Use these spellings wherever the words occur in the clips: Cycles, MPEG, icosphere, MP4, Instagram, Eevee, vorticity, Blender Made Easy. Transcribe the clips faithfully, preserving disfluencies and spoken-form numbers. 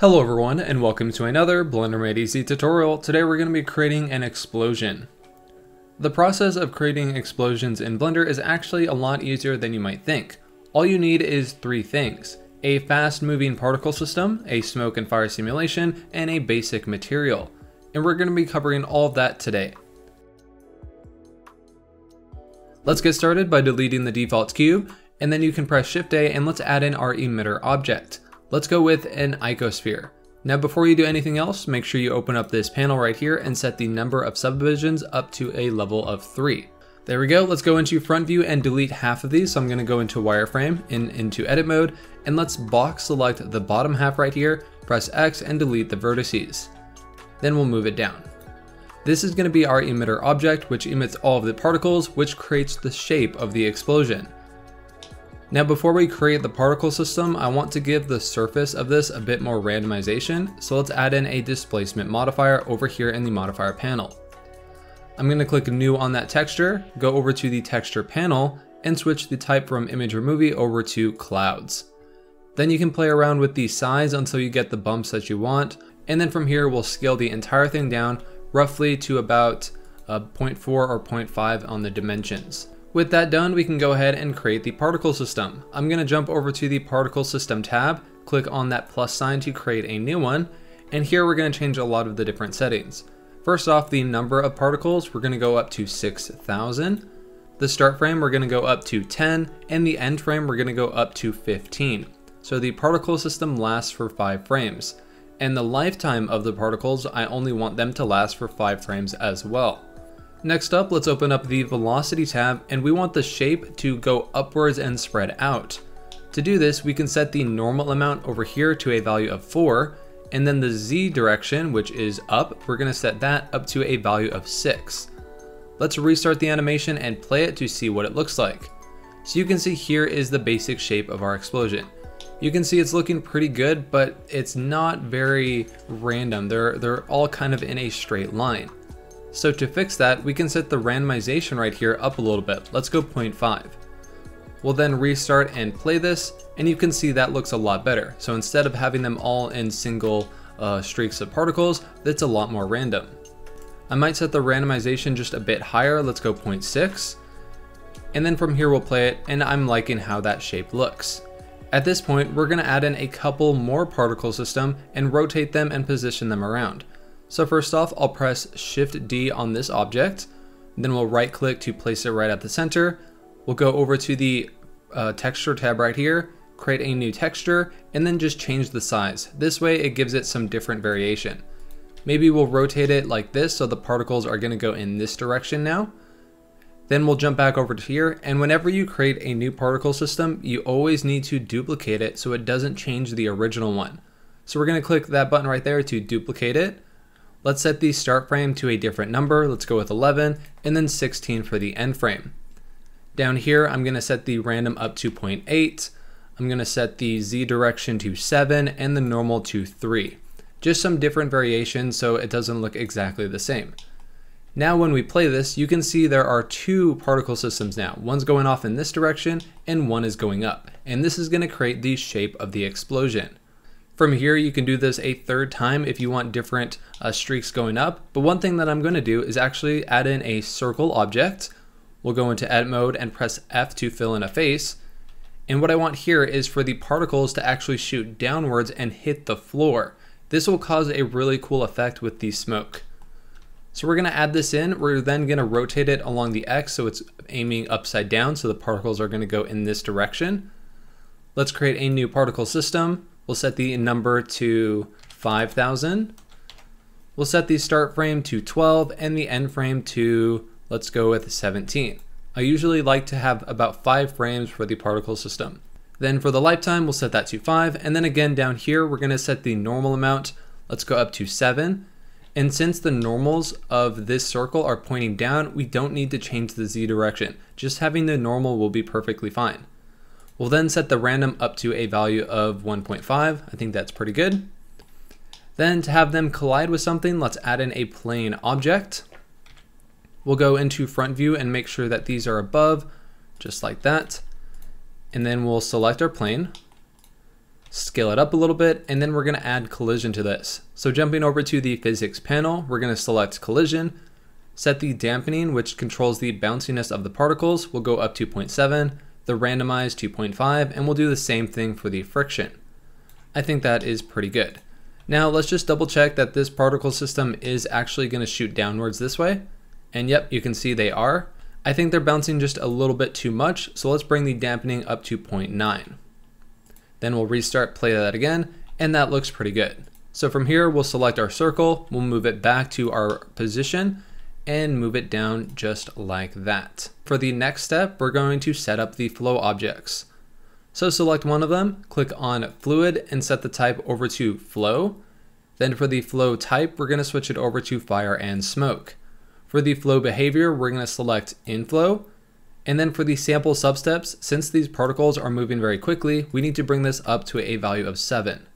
Hello everyone and welcome to another Blender Made Easy tutorial. Today we're going to be creating an explosion. The process of creating explosions in Blender is actually a lot easier than you might think. All you need is three things: a fast moving particle system, a smoke and fire simulation, and a basic material. And we're going to be covering all of that today. Let's get started by deleting the default cube, and then you can press Shift A and let's add in our emitter object. Let's go with an icosphere. Now before you do anything else, make sure you open up this panel right here and set the number of subdivisions up to a level of three. There we go. Let's go into front view and delete half of these. So I'm going to go into wireframe and into edit mode, and let's box select the bottom half right here, press X and delete the vertices. Then we'll move it down. This is going to be our emitter object, which emits all of the particles, which creates the shape of the explosion. Now before we create the particle system, I want to give the surface of this a bit more randomization, so let's add in a displacement modifier over here in the modifier panel. I'm going to click new on that texture, go over to the texture panel, and switch the type from image or movie over to clouds. Then you can play around with the size until you get the bumps that you want, and then from here we'll scale the entire thing down roughly to about uh, zero point four or zero point five on the dimensions. With that done, we can go ahead and create the particle system. I'm going to jump over to the particle system tab, click on that plus sign to create a new one, and here we're going to change a lot of the different settings. First off, the number of particles, we're going to go up to six thousand. The start frame, we're going to go up to ten, and the end frame, we're going to go up to fifteen. So the particle system lasts for five frames, and the lifetime of the particles, I only want them to last for five frames as well. Next up, let's open up the velocity tab, and we want the shape to go upwards and spread out. To do this, we can set the normal amount over here to a value of four, and then the Z direction, which is up, we're going to set that up to a value of six. Let's restart the animation and play it to see what it looks like. So you can see here is the basic shape of our explosion. You can see it's looking pretty good, but it's not very random. They're, they're all kind of in a straight line. So to fix that, we can set the randomization right here up a little bit. Let's go zero point five. We'll then restart and play this, and you can see that looks a lot better. So instead of having them all in single uh, streaks of particles, that's a lot more random. I might set the randomization just a bit higher. Let's go zero point six. And then from here we'll play it, and I'm liking how that shape looks. At this point, we're going to add in a couple more particle system and rotate them and position them around. So first off, I'll press Shift D on this object, then we'll right click to place it right at the center. We'll go over to the uh, texture tab right here, create a new texture, and then just change the size. This way it gives it some different variation. Maybe we'll rotate it like this, so the particles are going to go in this direction now. Then we'll jump back over to here, and whenever you create a new particle system, you always need to duplicate it so it doesn't change the original one. So we're going to click that button right there to duplicate it. Let's set the start frame to a different number. Let's go with eleven, and then sixteen for the end frame. Down here, I'm going to set the random up to zero point eight. I'm going to set the Z direction to seven and the normal to three. Just some different variations so it doesn't look exactly the same. Now when we play this, you can see there are two particle systems now. One's going off in this direction and one is going up. And this is going to create the shape of the explosion. From here, you can do this a third time if you want different uh, streaks going up. But one thing that I'm going to do is actually add in a circle object. We'll go into edit mode and press F to fill in a face. And what I want here is for the particles to actually shoot downwards and hit the floor. This will cause a really cool effect with the smoke. So we're going to add this in. We're then going to rotate it along the X so it's aiming upside down, so the particles are going to go in this direction. Let's create a new particle system. We'll set the number to five thousand. We'll set the start frame to twelve and the end frame to, let's go with seventeen. I usually like to have about five frames for the particle system. Then for the lifetime, we'll set that to five. And then again, down here, we're going to set the normal amount. Let's go up to seven. And since the normals of this circle are pointing down, we don't need to change the Z direction. Just having the normal will be perfectly fine. We'll then set the random up to a value of one point five. I think that's pretty good. Then to have them collide with something, let's add in a plane object. We'll go into front view and make sure that these are above, just like that. And then we'll select our plane. scale it up a little bit, and then we're gonna add collision to this. So jumping over to the physics panel, we're gonna select collision, set the dampening, which controls the bounciness of the particles. We'll go up to zero point seven, the randomize two point five, and we'll do the same thing for the friction. I think that is pretty good. Now let's just double check that this particle system is actually gonna shoot downwards this way. And yep, you can see they are. I think they're bouncing just a little bit too much, so let's bring the dampening up to zero point nine. Then we'll restart, play that again, and that looks pretty good. So from here, we'll select our circle, we'll move it back to our position, and move it down just like that. For the next step, we're going to set up the flow objects. So select one of them, click on fluid, and set the type over to flow. Then for the flow type, we're gonna switch it over to fire and smoke. For the flow behavior, we're gonna select inflow. And then for the sample substeps, since these particles are moving very quickly, we need to bring this up to a value of seven.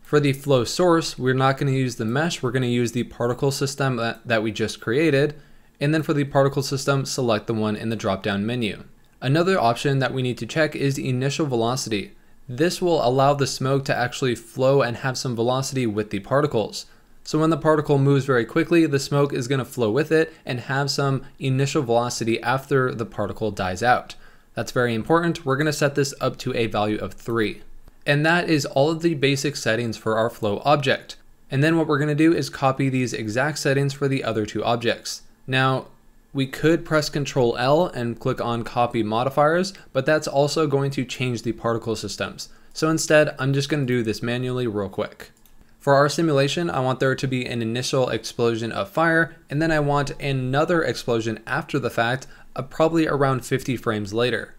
For the flow source, we're not gonna use the mesh, we're gonna use the particle system that, that we just created. And then for the particle system, select the one in the drop-down menu. Another option that we need to check is the initial velocity. This will allow the smoke to actually flow and have some velocity with the particles. So when the particle moves very quickly, the smoke is gonna flow with it and have some initial velocity after the particle dies out. That's very important. We're gonna set this up to a value of three. And that is all of the basic settings for our flow object. And then what we're gonna do is copy these exact settings for the other two objects. Now, we could press Control L and click on copy modifiers, but that's also going to change the particle systems. So instead, I'm just gonna do this manually real quick. For our simulation, I want there to be an initial explosion of fire, and then I want another explosion after the fact, uh, probably around fifty frames later.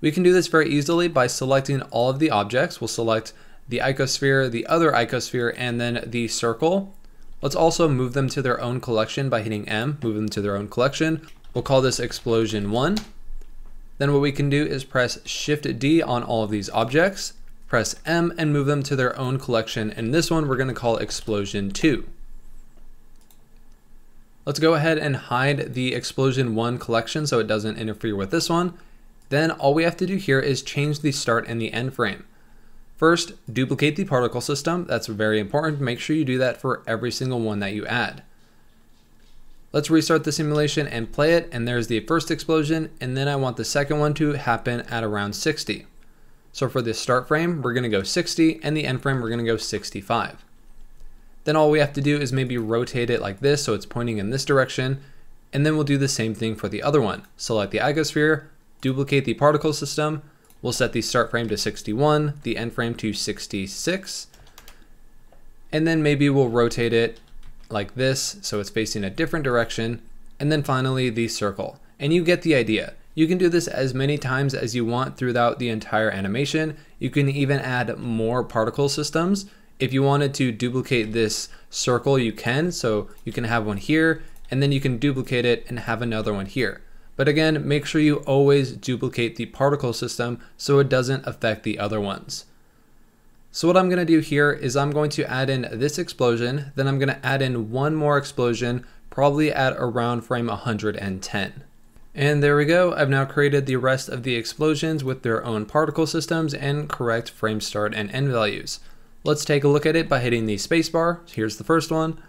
We can do this very easily by selecting all of the objects. We'll select the icosphere, the other icosphere, and then the circle. Let's also move them to their own collection by hitting M, move them to their own collection. We'll call this explosion one. Then what we can do is press Shift D on all of these objects, press M and move them to their own collection. And this one we're gonna call explosion two. Let's go ahead and hide the explosion one collection so it doesn't interfere with this one. Then all we have to do here is change the start and the end frame. First, duplicate the particle system. That's very important. Make sure you do that for every single one that you add. Let's restart the simulation and play it. And there's the first explosion. And then I want the second one to happen at around sixty. So for this start frame, we're gonna go sixty, and the end frame, we're gonna go sixty-five. Then all we have to do is maybe rotate it like this so it's pointing in this direction, and then we'll do the same thing for the other one. Select the icosphere, duplicate the particle system, we'll set the start frame to sixty-one, the end frame to sixty-six, and then maybe we'll rotate it like this so it's facing a different direction, and then finally the circle. And you get the idea. You can do this as many times as you want throughout the entire animation. You can even add more particle systems. If you wanted to duplicate this circle, you can. So you can have one here, and then you can duplicate it and have another one here. But again, make sure you always duplicate the particle system so it doesn't affect the other ones. So what I'm gonna do here is I'm going to add in this explosion, then I'm gonna add in one more explosion, probably at around frame one hundred ten. And there we go. I've now created the rest of the explosions with their own particle systems and correct frame start and end values. Let's take a look at it by hitting the spacebar. Here's the first one,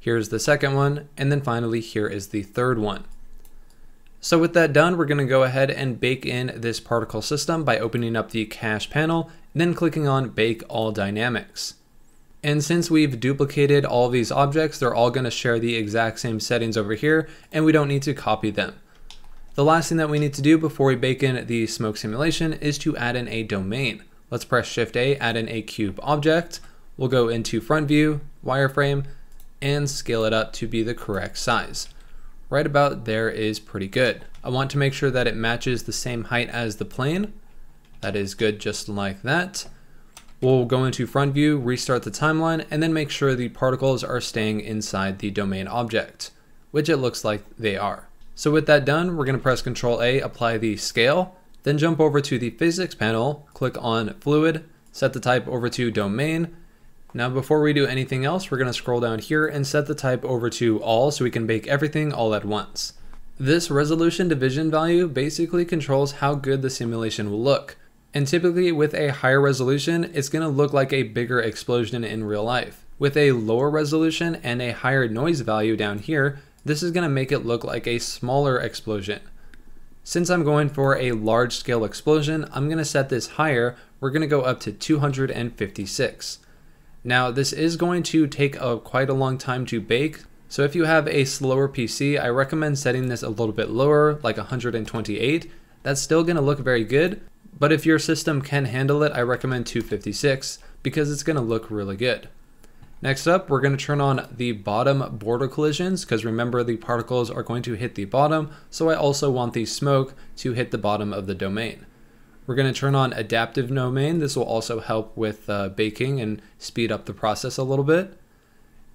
here's the second one, and then finally here is the third one. So with that done, we're going to go ahead and bake in this particle system by opening up the cache panel, and then clicking on Bake All Dynamics. And since we've duplicated all these objects, they're all going to share the exact same settings over here, and we don't need to copy them. The last thing that we need to do before we bake in the smoke simulation is to add in a domain. Let's press Shift A, add in a cube object. We'll go into front view, wireframe, and scale it up to be the correct size. Right about there is pretty good. I want to make sure that it matches the same height as the plane. That is good, just like that. We'll go into front view, restart the timeline, and then make sure the particles are staying inside the domain object, which it looks like they are. So with that done, we're gonna press Control A, apply the scale, then jump over to the physics panel, click on fluid, set the type over to domain. Now, before we do anything else, we're gonna scroll down here and set the type over to all so we can bake everything all at once. This resolution division value basically controls how good the simulation will look. And typically with a higher resolution, it's gonna look like a bigger explosion in real life. With a lower resolution and a higher noise value down here, this is gonna make it look like a smaller explosion. Since I'm going for a large scale explosion, I'm gonna set this higher. We're gonna go up to two hundred fifty-six. Now this is going to take a, quite a long time to bake. So if you have a slower P C, I recommend setting this a little bit lower, like one hundred twenty-eight. That's still gonna look very good, but if your system can handle it, I recommend two fifty-six because it's gonna look really good. Next up, we're gonna turn on the bottom border collisions because remember the particles are going to hit the bottom, so I also want the smoke to hit the bottom of the domain. We're gonna turn on adaptive domain. This will also help with uh, baking and speed up the process a little bit.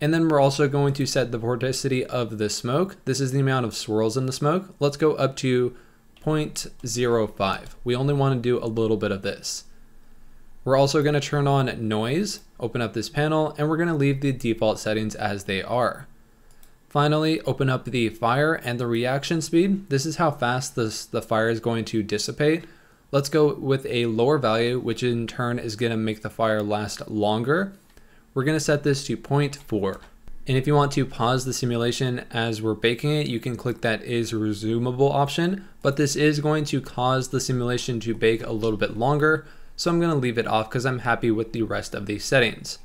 And then we're also going to set the vorticity of the smoke. This is the amount of swirls in the smoke. Let's go up to zero point zero five. We only want to do a little bit of this. We're also going to turn on noise, open up this panel, and we're going to leave the default settings as they are. Finally, open up the fire and the reaction speed. This is how fast this, the fire is going to dissipate. Let's go with a lower value, which in turn is going to make the fire last longer. We're going to set this to zero point four. And if you want to pause the simulation as we're baking it, you can click that is resumable option, but this is going to cause the simulation to bake a little bit longer. So I'm going to leave it off because I'm happy with the rest of these settings.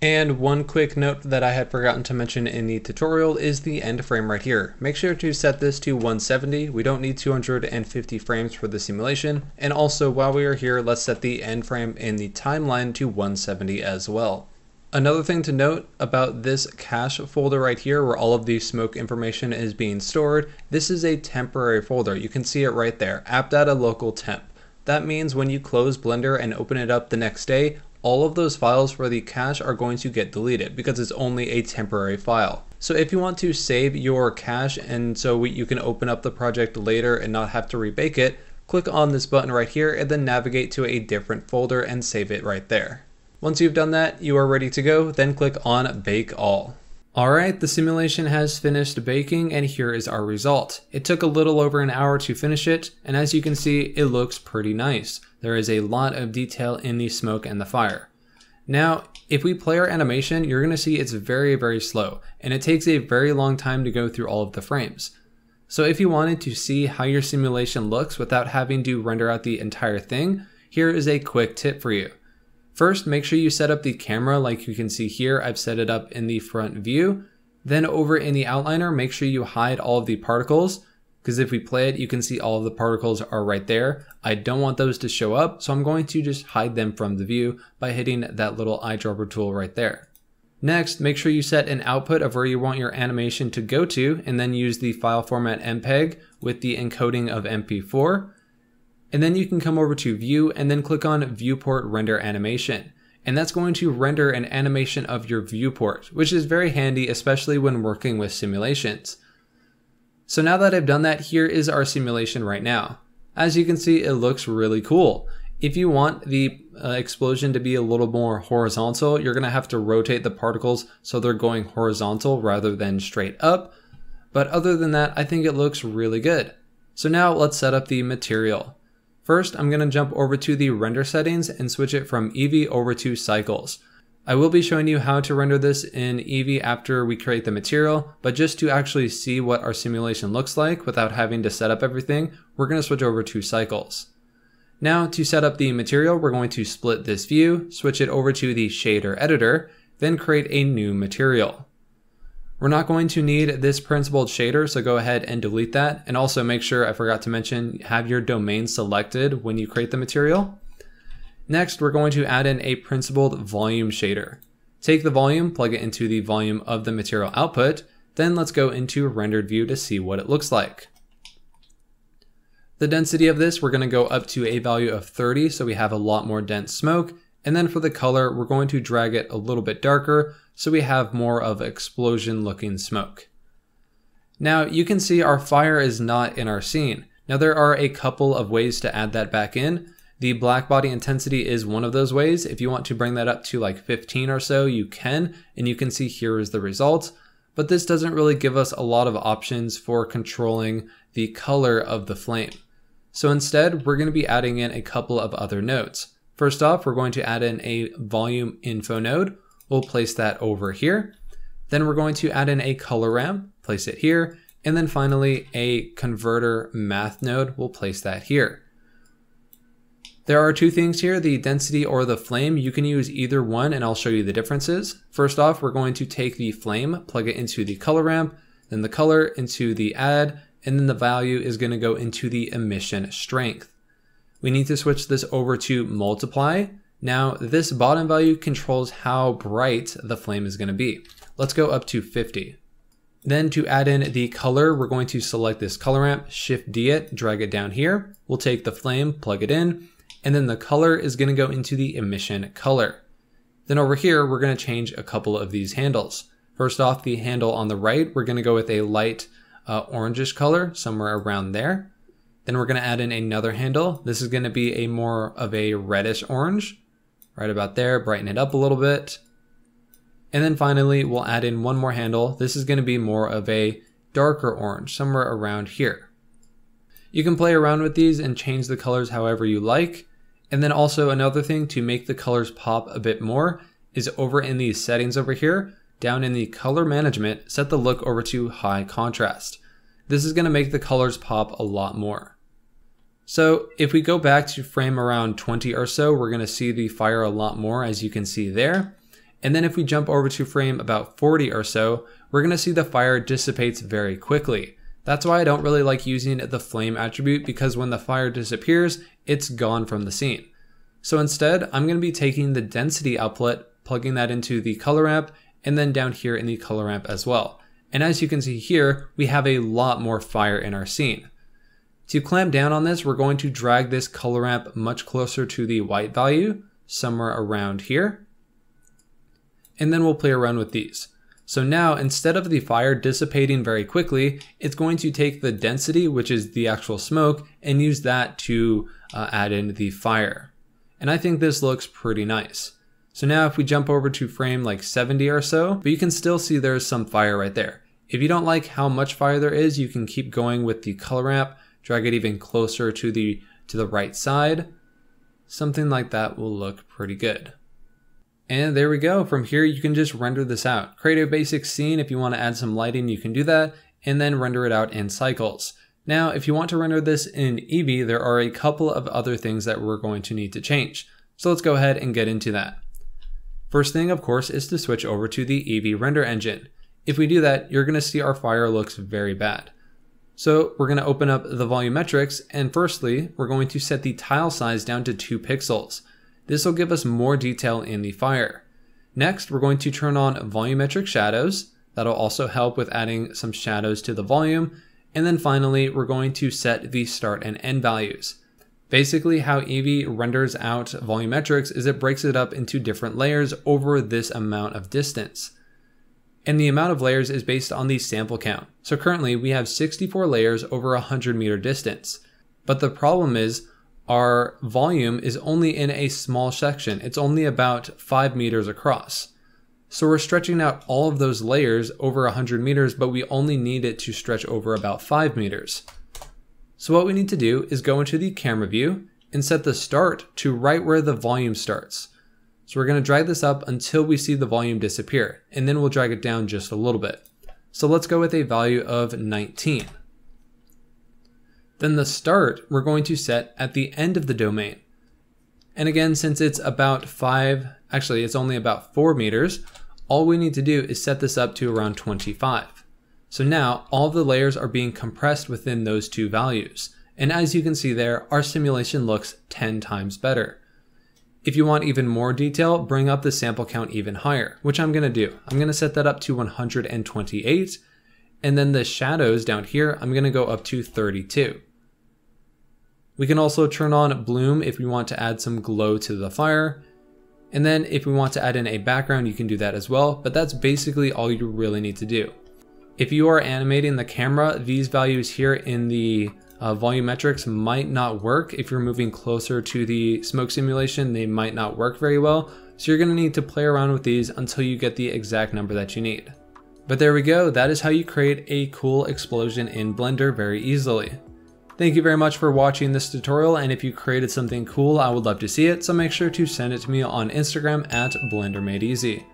And one quick note that I had forgotten to mention in the tutorial is the end frame right here. Make sure to set this to one seventy. We don't need two hundred fifty frames for the simulation. And also while we are here, let's set the end frame in the timeline to one seventy as well. Another thing to note about this cache folder right here where all of the smoke information is being stored, this is a temporary folder. You can see it right there, app data local temp. That means when you close Blender and open it up the next day, all of those files for the cache are going to get deleted because it's only a temporary file. So if you want to save your cache and so we, you can open up the project later and not have to rebake it, click on this button right here and then navigate to a different folder and save it right there. Once you've done that, you are ready to go, then click on Bake All. All right, the simulation has finished baking and here is our result. It took a little over an hour to finish it, and as you can see, it looks pretty nice. There is a lot of detail in the smoke and the fire. Now, if we play our animation, you're gonna see it's very, very slow, and it takes a very long time to go through all of the frames. So if you wanted to see how your simulation looks without having to render out the entire thing, here is a quick tip for you. First, make sure you set up the camera like you can see here. I've set it up in the front view. Then over in the outliner, make sure you hide all of the particles because if we play it, you can see all of the particles are right there. I don't want those to show up, so I'm going to just hide them from the view by hitting that little eyedropper tool right there. Next, make sure you set an output of where you want your animation to go to and then use the file format M P E G with the encoding of M P four. And then you can come over to view and then click on viewport render animation. And that's going to render an animation of your viewport, which is very handy, especially when working with simulations. So now that I've done that, here is our simulation right now. As you can see, it looks really cool. If you want the uh, explosion to be a little more horizontal, you're gonna have to rotate the particles so they're going horizontal rather than straight up. But other than that, I think it looks really good. So now let's set up the material. First, I'm going to jump over to the render settings and switch it from Eevee over to Cycles. I will be showing you how to render this in Eevee after we create the material, but just to actually see what our simulation looks like without having to set up everything, we're going to switch over to Cycles. Now to set up the material, we're going to split this view, switch it over to the shader editor, then create a new material. We're not going to need this principled shader, so go ahead and delete that. And also make sure, I forgot to mention, have your domain selected when you create the material. Next, we're going to add in a principled volume shader. Take the volume, plug it into the volume of the material output. Then let's go into rendered view to see what it looks like. The density of this, we're gonna go up to a value of thirty, so we have a lot more dense smoke. And then for the color, we're going to drag it a little bit darker so we have more of explosion looking smoke. Now you can see our fire is not in our scene. Now there are a couple of ways to add that back in. The black body intensity is one of those ways. If you want to bring that up to like fifteen or so, you can, and you can see here is the result, but this doesn't really give us a lot of options for controlling the color of the flame. So instead, we're going to be adding in a couple of other nodes. First off, we're going to add in a volume info node. We'll place that over here. Then we're going to add in a color ramp, place it here. And then finally, a converter math node. We'll place that here. There are two things here, the density or the flame. You can use either one and I'll show you the differences. First off, we're going to take the flame, plug it into the color ramp, then the color into the add, and then the value is going to go into the emission strength. We need to switch this over to multiply. Now this bottom value controls how bright the flame is going to be. Let's go up to fifty. Then to add in the color, we're going to select this color ramp, shift D it, drag it down here. We'll take the flame, plug it in, and then the color is going to go into the emission color. Then over here, we're going to change a couple of these handles. First off, the handle on the right, we're going to go with a light uh, orangish color, somewhere around there. Then we're going to add in another handle. This is going to be a more of a reddish orange, right about there, brighten it up a little bit. And then finally, we'll add in one more handle. This is going to be more of a darker orange, somewhere around here. You can play around with these and change the colors however you like. And then also another thing to make the colors pop a bit more is over in the settings over here, down in the color management, set the look over to high contrast. This is going to make the colors pop a lot more. So if we go back to frame around twenty or so, we're going to see the fire a lot more, as you can see there. And then if we jump over to frame about forty or so, we're gonna see the fire dissipates very quickly. That's why I don't really like using the flame attribute, because when the fire disappears, it's gone from the scene. So instead, I'm gonna be taking the density output, plugging that into the color ramp, and then down here in the color ramp as well. And as you can see here, we have a lot more fire in our scene. To clamp down on this, we're going to drag this color ramp much closer to the white value, somewhere around here. And then we'll play around with these. So now, instead of the fire dissipating very quickly, it's going to take the density, which is the actual smoke, and use that to uh, add in the fire. And I think this looks pretty nice. So now if we jump over to frame like seventy or so, but you can still see there's some fire right there. If you don't like how much fire there is, you can keep going with the color ramp, drag it even closer to the, to the right side. Something like that will look pretty good. And there we go. From here, you can just render this out. Create a basic scene. If you want to add some lighting, you can do that, and then render it out in Cycles. Now, if you want to render this in Eevee, there are a couple of other things that we're going to need to change. So let's go ahead and get into that. First thing, of course, is to switch over to the Eevee render engine. If we do that, you're going to see our fire looks very bad. So we're going to open up the volumetrics, and firstly, we're going to set the tile size down to two pixels. This will give us more detail in the fire. Next, we're going to turn on volumetric shadows. That'll also help with adding some shadows to the volume. And then finally, we're going to set the start and end values. Basically, how Eevee renders out volumetrics is it breaks it up into different layers over this amount of distance. And the amount of layers is based on the sample count. So currently we have sixty-four layers over a one hundred meter distance. But the problem is, our volume is only in a small section. It's only about five meters across. So we're stretching out all of those layers over one hundred meters, but we only need it to stretch over about five meters. So what we need to do is go into the camera view and set the start to right where the volume starts. So we're gonna drag this up until we see the volume disappear, and then we'll drag it down just a little bit. So let's go with a value of nineteen. Then the start we're going to set at the end of the domain. And again, since it's about five, actually it's only about four meters, all we need to do is set this up to around twenty-five. So now all the layers are being compressed within those two values. And as you can see there, our simulation looks ten times better. If you want even more detail, bring up the sample count even higher, which I'm gonna do. I'm gonna set that up to one hundred twenty-eight. And then the shadows down here, I'm gonna go up to thirty-two. We can also turn on bloom if we want to add some glow to the fire. And then if we want to add in a background, you can do that as well, but that's basically all you really need to do. If you are animating the camera, these values here in the uh, volumetrics might not work. If you're moving closer to the smoke simulation, they might not work very well. So you're gonna need to play around with these until you get the exact number that you need. But there we go. That is how you create a cool explosion in Blender very easily. Thank you very much for watching this tutorial, and if you created something cool, I would love to see it, so make sure to send it to me on Instagram at Blender Made Easy.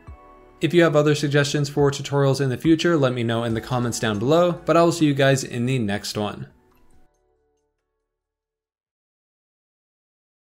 If you have other suggestions for tutorials in the future, let me know in the comments down below, but I will see you guys in the next one.